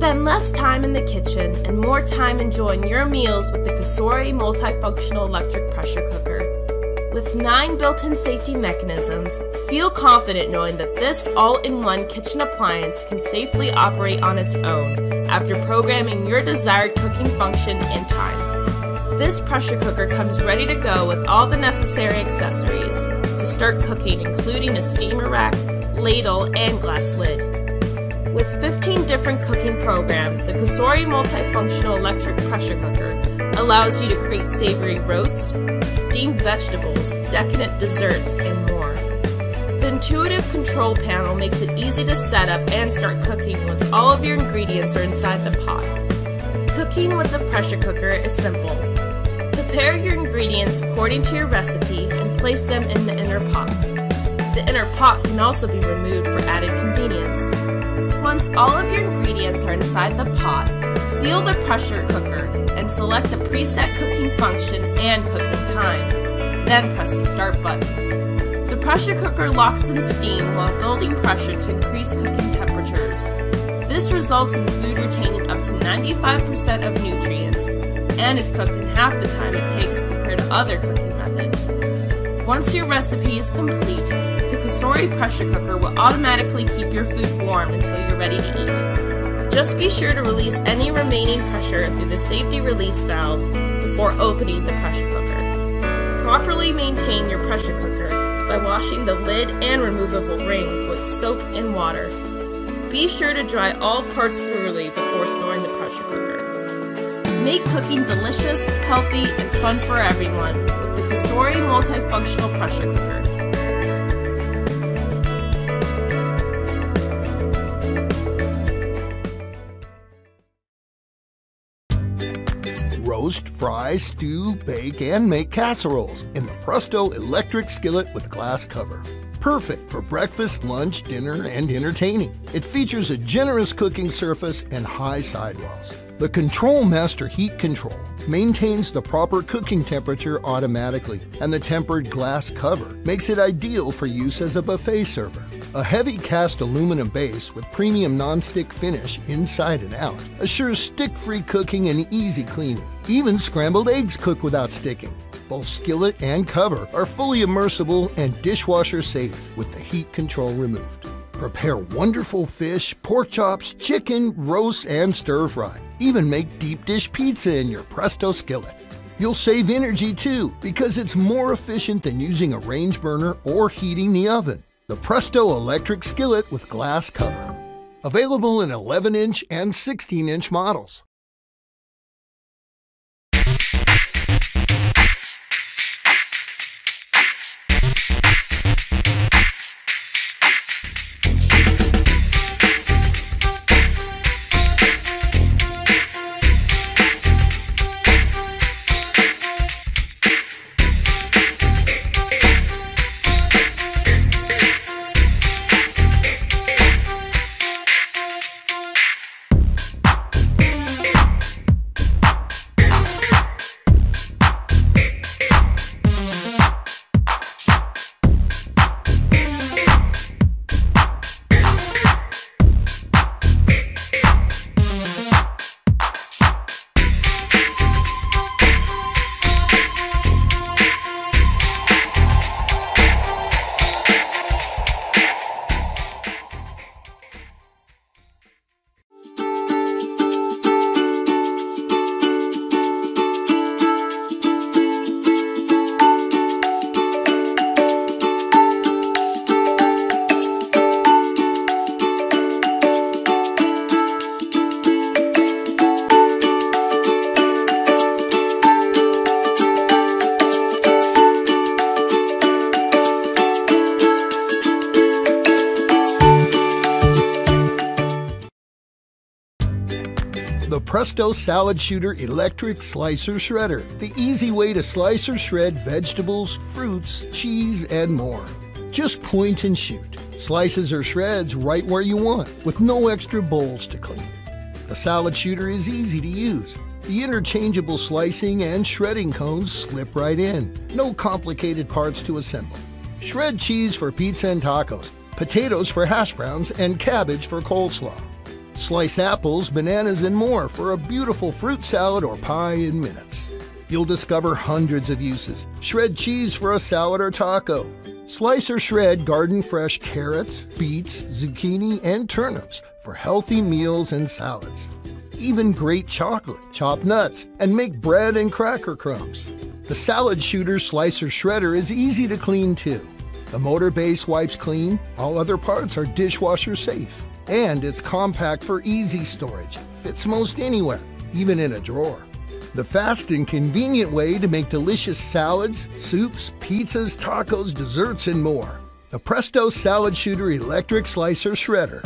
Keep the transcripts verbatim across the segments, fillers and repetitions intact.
Spend less time in the kitchen and more time enjoying your meals with the Cosori multifunctional electric pressure cooker. With nine built-in safety mechanisms, feel confident knowing that this all-in-one kitchen appliance can safely operate on its own after programming your desired cooking function and time. This pressure cooker comes ready to go with all the necessary accessories to start cooking, including a steamer rack, ladle, and glass lid. With fifteen different cooking programs, the Cosori multifunctional electric pressure cooker allows you to create savory roasts, steamed vegetables, decadent desserts, and more. The intuitive control panel makes it easy to set up and start cooking once all of your ingredients are inside the pot. Cooking with the pressure cooker is simple. Prepare your ingredients according to your recipe and place them in the inner pot. The inner pot can also be removed for added convenience. Once all of your ingredients are inside the pot, seal the pressure cooker and select the preset cooking function and cooking time. Then press the start button. The pressure cooker locks in steam while building pressure to increase cooking temperatures. This results in food retaining up to ninety-five percent of nutrients and is cooked in half the time it takes compared to other cooking methods. Once your recipe is complete, the Cosori pressure cooker will automatically keep your food warm until you're ready to eat. Just be sure to release any remaining pressure through the safety release valve before opening the pressure cooker. Properly maintain your pressure cooker by washing the lid and removable ring with soap and water. Be sure to dry all parts thoroughly before storing the pressure cooker. Make cooking delicious, healthy, and fun for everyone with the Cosori multifunctional pressure cooker. Roast, fry, stew, bake, and make casseroles in the Presto electric skillet with glass cover. Perfect for breakfast, lunch, dinner, and entertaining. It features a generous cooking surface and high sidewalls. The Control Master Heat Control maintains the proper cooking temperature automatically, and the tempered glass cover makes it ideal for use as a buffet server. A heavy cast aluminum base with premium nonstick finish inside and out assures stick-free cooking and easy cleaning. Even scrambled eggs cook without sticking. Both skillet and cover are fully immersible and dishwasher safe with the heat control removed. Prepare wonderful fish, pork chops, chicken, roasts, and stir-fry. Even make deep dish pizza in your Presto skillet. You'll save energy too, because it's more efficient than using a range burner or heating the oven. The Presto electric skillet with glass cover. Available in eleven inch and sixteen inch models. The Presto Salad Shooter Electric Slicer Shredder, the easy way to slice or shred vegetables, fruits, cheese, and more. Just point and shoot. Slices or shreds right where you want, with no extra bowls to clean. The Salad Shooter is easy to use. The interchangeable slicing and shredding cones slip right in. No complicated parts to assemble. Shred cheese for pizza and tacos, potatoes for hash browns, and cabbage for coleslaw. Slice apples, bananas, and more for a beautiful fruit salad or pie in minutes. You'll discover hundreds of uses. Shred cheese for a salad or taco. Slice or shred garden fresh carrots, beets, zucchini, and turnips for healthy meals and salads. Even great chocolate, chop nuts, and make bread and cracker crumbs. The Salad Shooter Slicer Shredder is easy to clean too. The motor base wipes clean, all other parts are dishwasher safe, and it's compact for easy storage. Fits most anywhere, even in a drawer. The fast and convenient way to make delicious salads, soups, pizzas, tacos, desserts, and more. The Presto Salad Shooter Electric Slicer Shredder.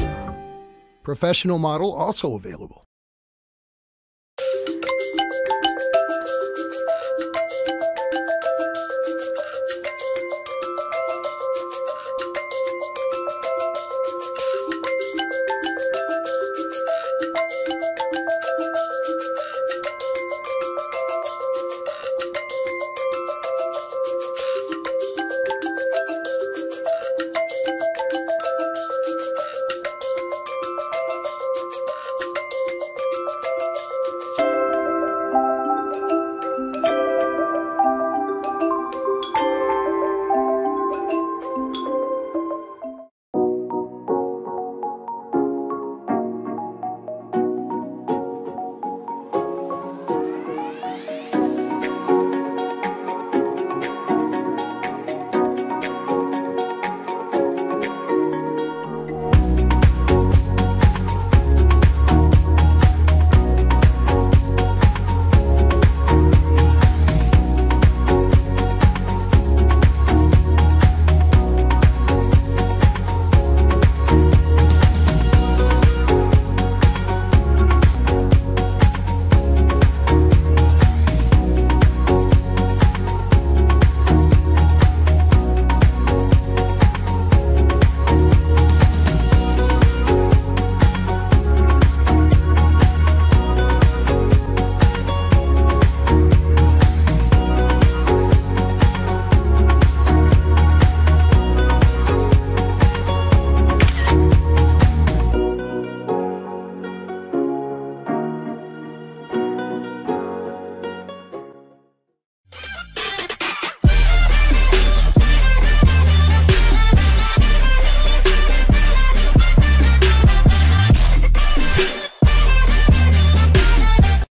Professional model also available.